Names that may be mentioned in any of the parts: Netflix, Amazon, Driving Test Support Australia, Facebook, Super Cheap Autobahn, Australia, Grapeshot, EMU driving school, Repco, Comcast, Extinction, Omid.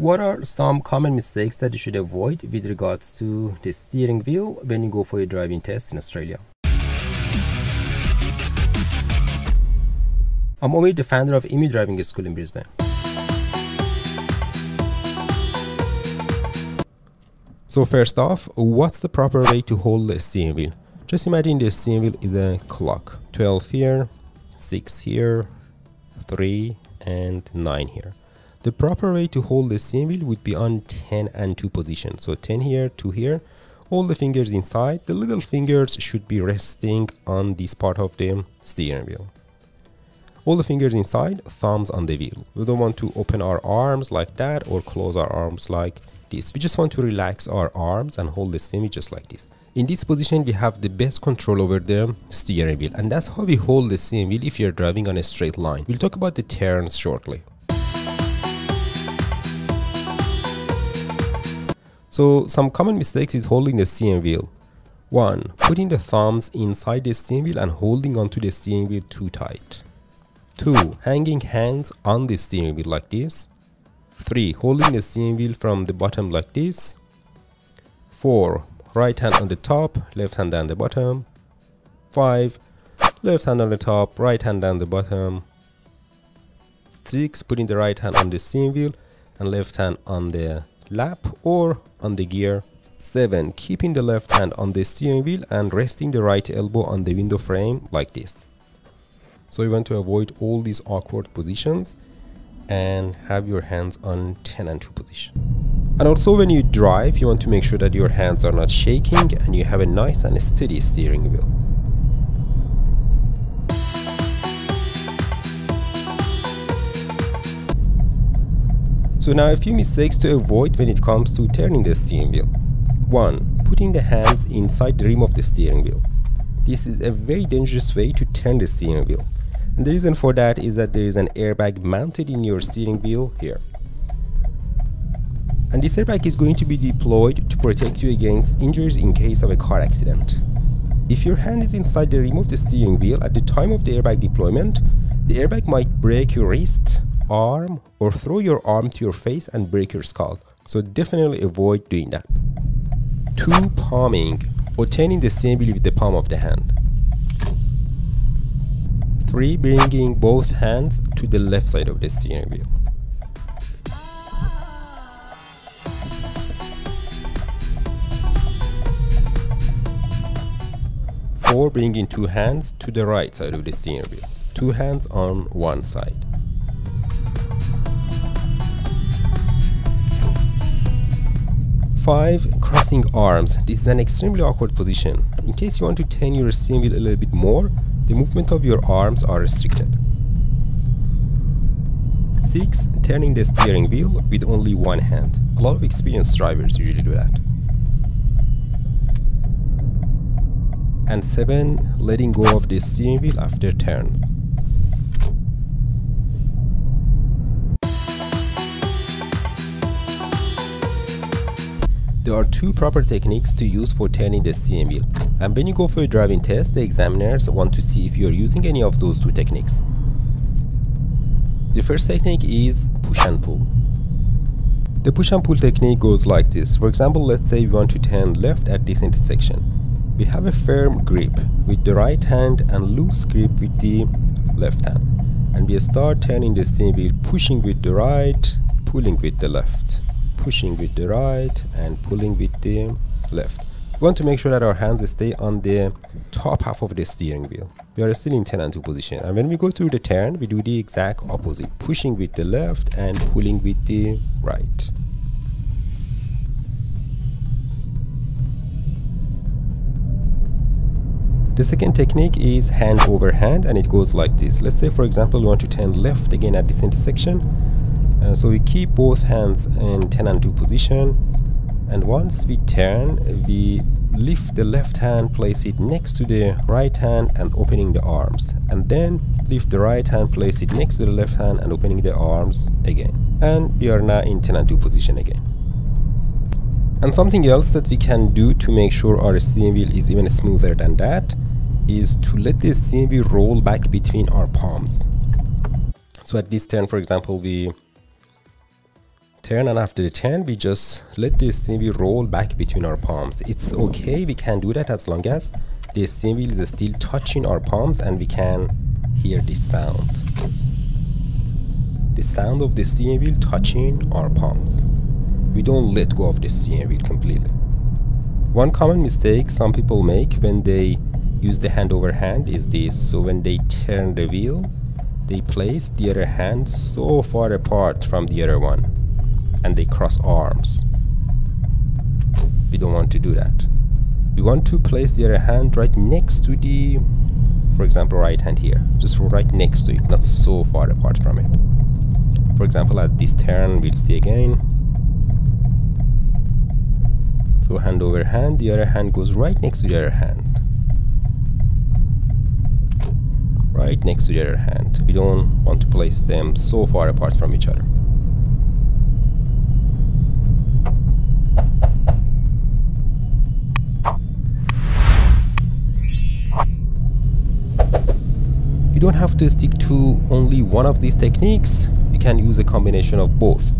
What are some common mistakes that you should avoid with regards to the steering wheel when you go for your driving test in Australia? I'm Omid, the founder of EMU Driving School in Brisbane. So first off, what's the proper way to hold the steering wheel? Just imagine the steering wheel is a clock. 12 here, 6 here, 3 and 9 here. The proper way to hold the steering wheel would be on 10 and 2 position. So 10 here, 2 here, all the fingers inside. The little fingers should be resting on this part of the steering wheel. All the fingers inside, thumbs on the wheel. We don't want to open our arms like that or close our arms like this. We just want to relax our arms and hold the steering wheel just like this. In this position, we have the best control over the steering wheel, and that's how we hold the steering wheel if you're driving on a straight line. We'll talk about the turns shortly. So some common mistakes with holding the steering wheel. 1. Putting the thumbs inside the steering wheel and holding onto the steering wheel too tight. 2. Hanging hands on the steering wheel like this. 3. Holding the steering wheel from the bottom like this. 4. Right hand on the top, left hand on the bottom. 5. Left hand on the top, right hand on the bottom. 6. Putting the right hand on the steering wheel and left hand on the lap or on the gear. 7. Keeping the left hand on the steering wheel and resting the right elbow on the window frame like this. So you want to avoid all these awkward positions and have your hands on 10 and 2 position. And also when you drive, you want to make sure that your hands are not shaking and you have a nice and steady steering wheel. So now a few mistakes to avoid when it comes to turning the steering wheel. 1. Putting the hands inside the rim of the steering wheel. This is a very dangerous way to turn the steering wheel. And the reason for that is that there is an airbag mounted in your steering wheel here. And this airbag is going to be deployed to protect you against injuries in case of a car accident. If your hand is inside the rim of the steering wheel at the time of the airbag deployment, the airbag might break your wrist, arm, or throw your arm to your face and break your skull. So definitely avoid doing that. 2. Palming or turning the steering wheel with the palm of the hand. 3. Bringing both hands to the left side of the steering wheel. 4. Bringing two hands to the right side of the steering wheel. Two hands on one side. 5. Crossing arms. This is an extremely awkward position. In case you want to turn your steering wheel a little bit more, the movement of your arms are restricted. 6. Turning the steering wheel with only one hand. A lot of experienced drivers usually do that. And 7. Letting go of the steering wheel after turn. There are two proper techniques to use for turning the steering wheel, and when you go for a driving test, the examiners want to see if you are using any of those two techniques. The first technique is push and pull. The push and pull technique goes like this. For example, let's say we want to turn left at this intersection. We have a firm grip with the right hand and loose grip with the left hand, and we start turning the steering wheel, pushing with the right, pulling with the left. Pushing with the right and pulling with the left. We want to make sure that our hands stay on the top half of the steering wheel. We are still in 10 and 2 position, and when we go through the turn, we do the exact opposite, pushing with the left and pulling with the right. The second technique is hand over hand, and it goes like this. Let's say, for example, we want to turn left again at this intersection. So we keep both hands in 10 and 2 position, and once we turn, we lift the left hand, place it next to the right hand and opening the arms, and then lift the right hand, place it next to the left hand and opening the arms again, and we are now in 10 and 2 position again. And something else that we can do to make sure our steering wheel is even smoother than that is to let the steering wheel roll back between our palms. So at this turn, for example, we turn, and after the turn we just let the steering wheel roll back between our palms. It's okay, we can do that as long as the steering wheel is still touching our palms and we can hear this sound. The sound of the steering wheel touching our palms. We don't let go of the steering wheel completely. One common mistake some people make when they use the hand over hand is this. So when they turn the wheel, they place the other hand so far apart from the other one and they cross arms. We don't want to do that. We want to place the other hand right next to the, for example, right hand here, just right next to it, not so far apart from it. For example, at this turn we'll see again. So hand over hand, the other hand goes right next to the other hand. Right next to the other hand. We don't want to place them so far apart from each other. You don't have to stick to only one of these techniques. You can use a combination of both.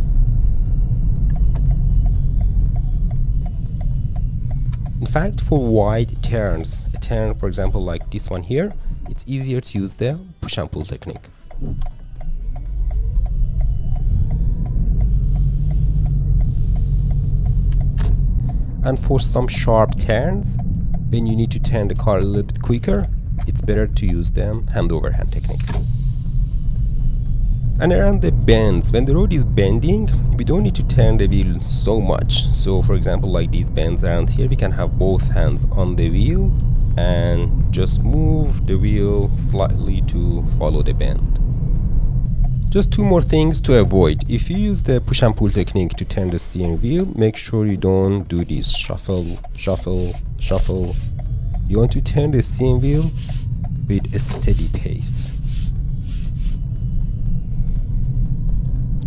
In fact, for wide turns, a turn for example like this one here, it's easier to use the push and pull technique. And for some sharp turns, when you need to turn the car a little bit quicker, it's better to use the hand over hand technique. And around the bends, when the road is bending, we don't need to turn the wheel so much. So for example, like these bends around here, we can have both hands on the wheel and just move the wheel slightly to follow the bend. Just two more things to avoid. If you use the push and pull technique to turn the steering wheel, make sure you don't do this shuffle, shuffle, shuffle. You want to turn the steering wheel with a steady pace.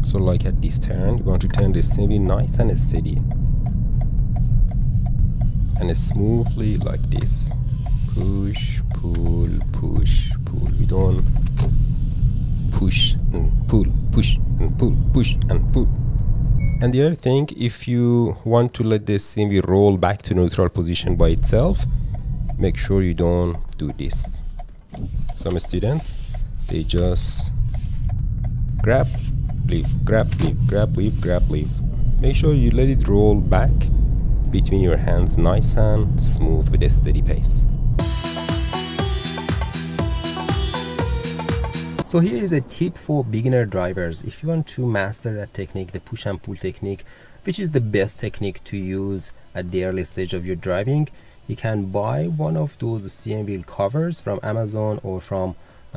So like at this turn, you want to turn the steering wheel nice and steady. And smoothly like this. Push, pull, push, pull. We don't push and pull, push and pull, push and pull. And the other thing, if you want to let the steering wheel roll back to neutral position by itself, make sure you don't do this. Some students, they just grab, leave, grab, leave, grab, leave, grab, leave. Make sure you let it roll back between your hands nice and smooth with a steady pace. So here is a tip for beginner drivers. If you want to master that technique, the push and pull technique, which is the best technique to use at the early stage of your driving, you can buy one of those steering wheel covers from Amazon or from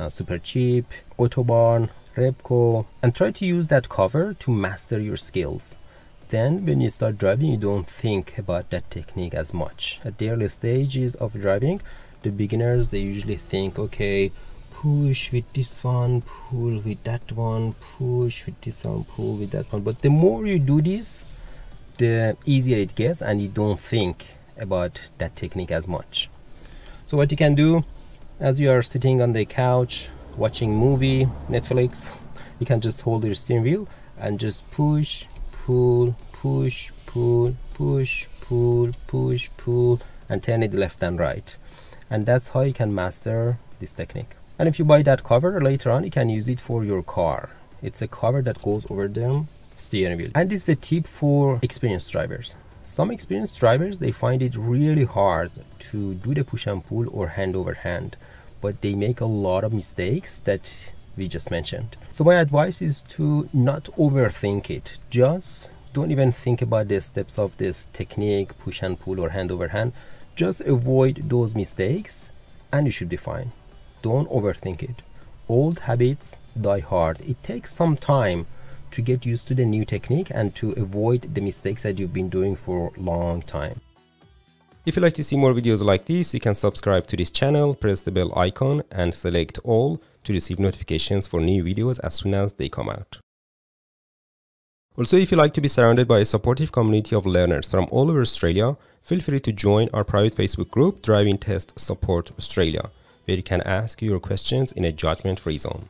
Super Cheap, Autobahn, Repco, and try to use that cover to master your skills. Then when you start driving, you don't think about that technique as much. At the early stages of driving, the beginners, they usually think, okay, push with this one, pull with that one, push with this one, pull with that one. But the more you do this, the easier it gets and you don't think about that technique as much. So what you can do, as you are sitting on the couch watching movie, Netflix, you can just hold your steering wheel and just push, pull, push, pull, push, pull, push, pull, and turn it left and right. And that's how you can master this technique. And if you buy that cover later on, you can use it for your car. It's a cover that goes over the steering wheel. And this is a tip for experienced drivers. Some experienced drivers, they find it really hard to do the push and pull or hand over hand, but they make a lot of mistakes that we just mentioned. So my advice is to not overthink it. Just don't even think about the steps of this technique, push and pull or hand over hand. Just avoid those mistakes and you should be fine. Don't overthink it. Old habits die hard. It takes some time to get used to the new technique and to avoid the mistakes that you've been doing for a long time. If you'd like to see more videos like this, you can subscribe to this channel, press the bell icon and select all to receive notifications for new videos as soon as they come out. Also, if you like to be surrounded by a supportive community of learners from all over Australia, feel free to join our private Facebook group, Driving Test Support Australia, where you can ask your questions in a judgment-free zone.